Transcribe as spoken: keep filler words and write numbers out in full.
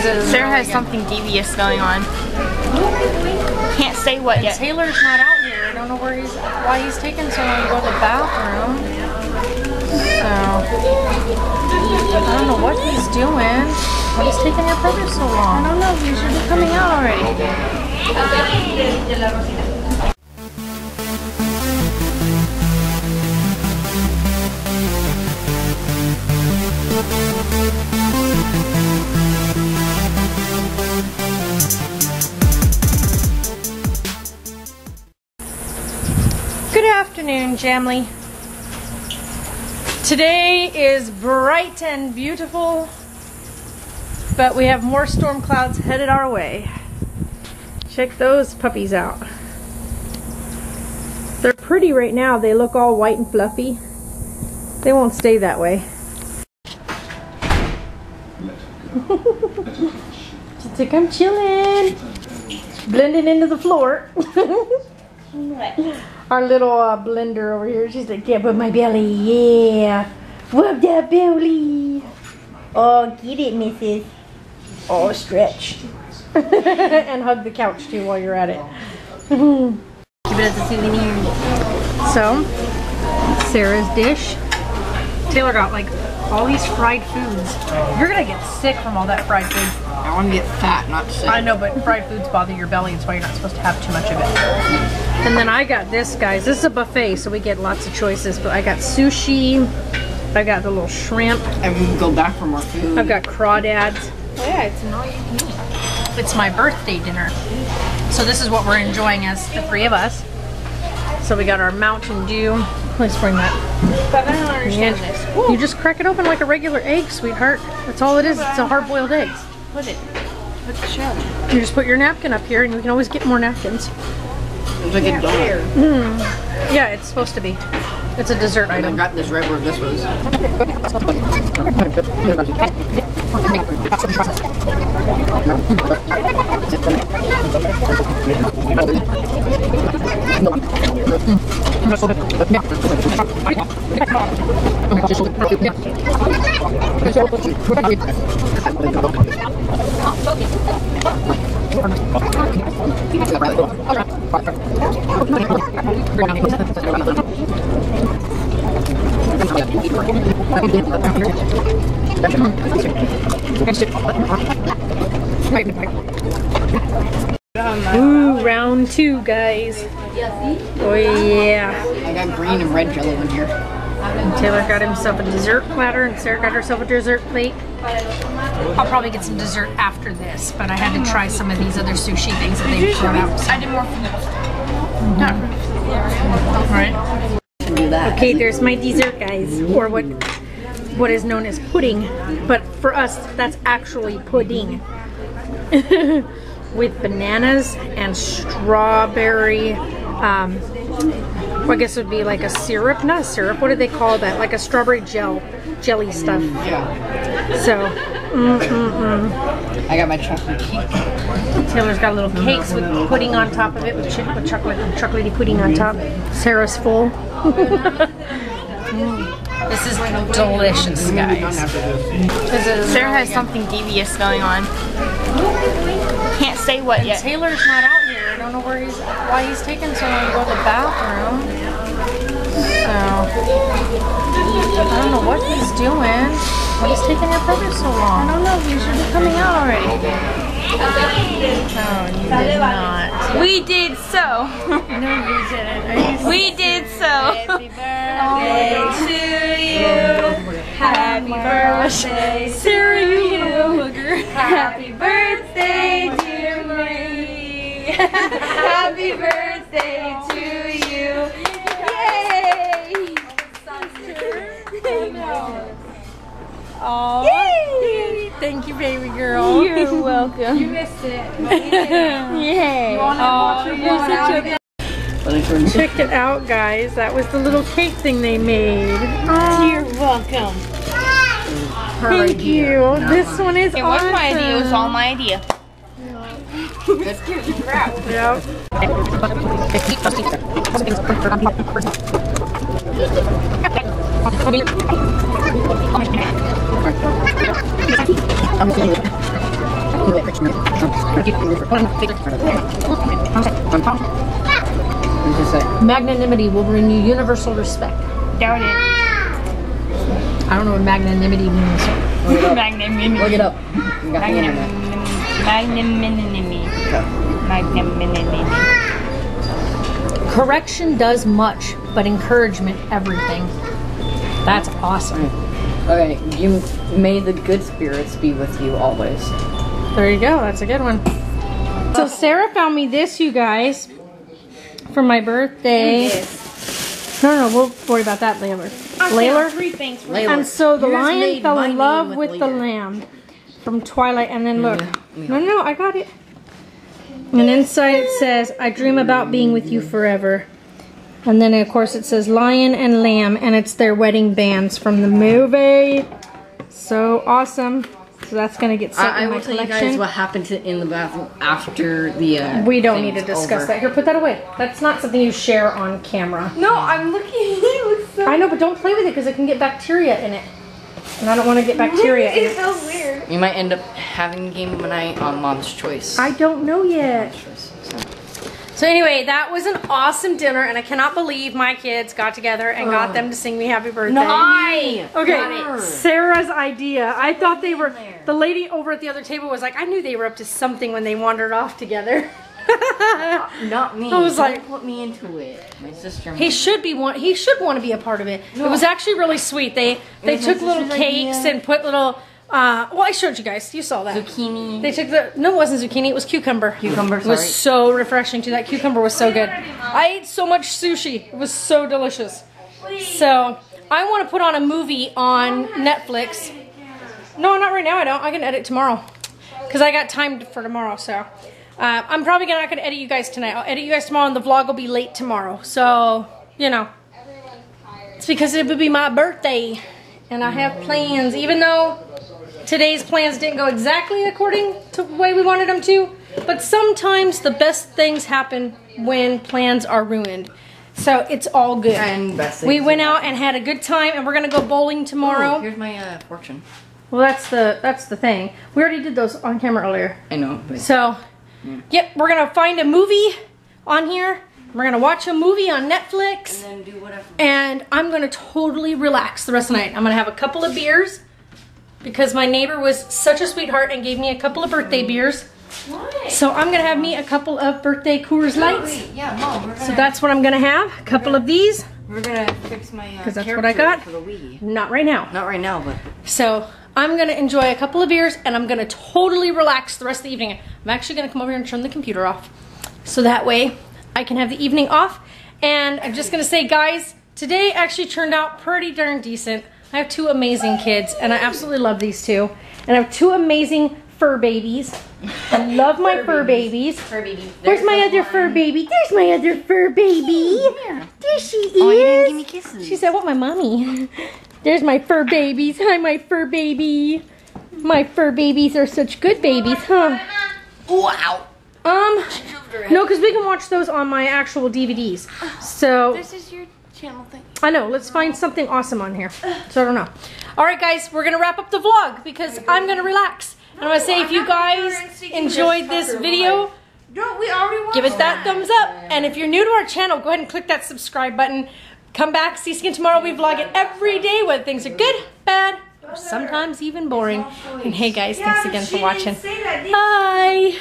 Sarah has something devious going on. Can't say what and yet. Taylor's not out here. I don't know where he's, why he's taking so long to go to the bathroom. So I don't know what he's doing. Why he's taking your brother so long? I don't know. He should be coming out already. Good afternoon, Jamley. Today is bright and beautiful, but we have more storm clouds headed our way. Check those puppies out. They're pretty right now. They look all white and fluffy. They won't stay that way. Just like I'm chilling, blending into the floor. Our little uh, blender over here, she's like, yeah, but my belly, yeah. Whoop that belly. Oh, get it, missus. Oh, stretch. And hug the couch, too, while you're at it. Keep it as a souvenir. So, Sarah's dish. Taylor got, like, all these fried foods. You're going to get sick from all that fried food. I want to get fat, not sick. I know, but fried foods bother your belly. That's why you're not supposed to have too much of it. And then I got this, guys. This is a buffet, so we get lots of choices. But I got sushi. I got the little shrimp. And we can go back for more food. I've got crawdads. Oh, yeah, it's an all you can eat. It's my birthday dinner. So this is what we're enjoying as the three of us. So we got our Mountain Dew. Let's bring that. But I don't understand and this. Woo. You just crack it open like a regular egg, sweetheart. That's all it is. It's a hard-boiled egg. Put it. Put the shell. You just put your napkin up here, and you can always get more napkins. It's like a donut. Mm. Yeah, it's supposed to be. It's a dessert and item. I got this right where this was. Ooh, round two, guys. Oh, yeah. I got green and red jello in here. And Taylor got himself a dessert platter, and Sarah got herself a dessert plate. I'll probably get some dessert after this, but I had to try some of these other sushi things that they brought out. I did more from those. Right. Okay, there's my dessert, guys, or what what is known as pudding, but for us that's actually pudding with bananas and strawberry. Um, well, I guess it would be like a syrup, not a syrup. What do they call that? Like a strawberry gel, jelly stuff. Yeah. So. Mm, mm, mm. I got my chocolate cake. Taylor's got little cakes with pudding on top of it, with, ch with chocolate, chocolatey pudding on top. Sarah's full. Mm. This is delicious, guys. Sarah has something devious going on. Can't say what and yet. Taylor's not out here. I don't know where he's, why he's taking so long to go to the bathroom. So I don't know what he's doing. Why is taking your brother so long? I don't know. You should be coming out already. No, you did not. We did so. No, you didn't. We did so. Happy birthday to you. Happy birthday, Sarah. You little booger. Happy birthday, dear Marie. Happy birthday to you. Yay! Yay! Oh, yay! Thank you, baby girl. You're welcome. You missed it. Yeah. Yay. Oh, oh, check it out, guys. That was the little cake thing they made. Oh. You're welcome. Thank you. No. This one is it awesome. It was my idea. It was all my idea. That's cute. You crap. Yep. Yep. I'm Magnanimity will bring you universal respect. Doubt it. I don't know what magnanimity means. Look it up. Magnanimity. Look it up. Magnanimity. Magnanimity. Correction does much, but encouragement everything. That's awesome. Okay, you may the good spirits be with you always. There you go. That's a good one. So Sarah found me this, you guys, for my birthday. No, no, we'll worry about that later. Layla. Three things. And so the Yours lion fell in love with, with the lamb from Twilight. And then look. Mm-hmm. No, no, I got it. And inside it says, I dream about being with you forever. And then, of course, it says lion and lamb. And it's their wedding bands from the movie. So awesome. So that's going to get set I, in I my collection. I will tell you guys what happened to, in the bathroom after the uh, We don't need to discuss over. that. Here, put that away. That's not something you share on camera. No, I'm looking. It looks so I know, but don't play with it because it can get bacteria in it. And I don't want to get bacteria in it. It feels weird. You might end up having Game of the Night on Mom's Choice. I don't know yet. Choice, so. so anyway, that was an awesome dinner. And I cannot believe my kids got together and uh, got them to sing me happy birthday. No, I Okay, Sarah's idea. I thought they were... The lady over at the other table was like, I knew they were up to something when they wandered off together. not, not me. I was Don't like, put me into it. My sister. He should be want. He should want to be a part of it. No. It was actually really sweet. They they took little cakes idea. and put little. Uh, well, I showed you guys. You saw that zucchini. They took the no, it wasn't zucchini. It was cucumber. Cucumber. Sorry. It was so refreshing. To that cucumber was so good. I ate so much sushi. It was so delicious. So I want to put on a movie on Netflix. No, not right now, I don't. I can edit tomorrow. Because I got time for tomorrow, so. Uh, I'm probably not going to edit you guys tonight. I'll edit you guys tomorrow, and the vlog will be late tomorrow. So, you know. It's because it would be my birthday. And I have plans. Even though today's plans didn't go exactly according to the way we wanted them to. But sometimes the best things happen when plans are ruined. So it's all good. And we went out and had a good time, and we're going to go bowling tomorrow. Oh, here's my uh, fortune. Well, that's the that's the thing. We already did those on camera earlier. I know. But so, yeah. Yep, we're going to find a movie on here. We're going to watch a movie on Netflix. And then do whatever. And I'm going to totally relax the rest of the night. I'm going to have a couple of beers because my neighbor was such a sweetheart and gave me a couple of birthday beers. What? So I'm going to have me a couple of birthday Coors Lights. Oh, yeah, Mom, we're gonna so that's what I'm going to have. A couple of these. We're going to fix my uh, Because that's what I got. For the Wii. Not right now. Not right now, but... So... I'm going to enjoy a couple of beers, and I'm going to totally relax the rest of the evening. I'm actually going to come over here and turn the computer off. So that way, I can have the evening off. And I'm just going to say, guys, today actually turned out pretty darn decent. I have two amazing kids, and I absolutely love these two. And I have two amazing fur babies. I love my fur, fur babies. babies. Fur babies. There's my other fun. fur baby. There's my other fur baby. Yeah. There she is. Oh, you didn't give me kisses. She said, I want my mommy. There's my fur babies. Hi, my fur baby. My fur babies are such good babies, huh? Wow. Um, no, because we can watch those on my actual D V Ds. So this is your channel thing. I know. Let's find something awesome on here. So I don't know. All right, guys, we're gonna wrap up the vlog because I'm gonna relax. And I'm gonna say if you guys enjoyed this video, give us that thumbs up. And if you're new to our channel, go ahead and click that subscribe button. Come back, see you again tomorrow. We vlog it every day, whether things are good, bad, or sometimes even boring. And hey guys, thanks again for watching. Bye!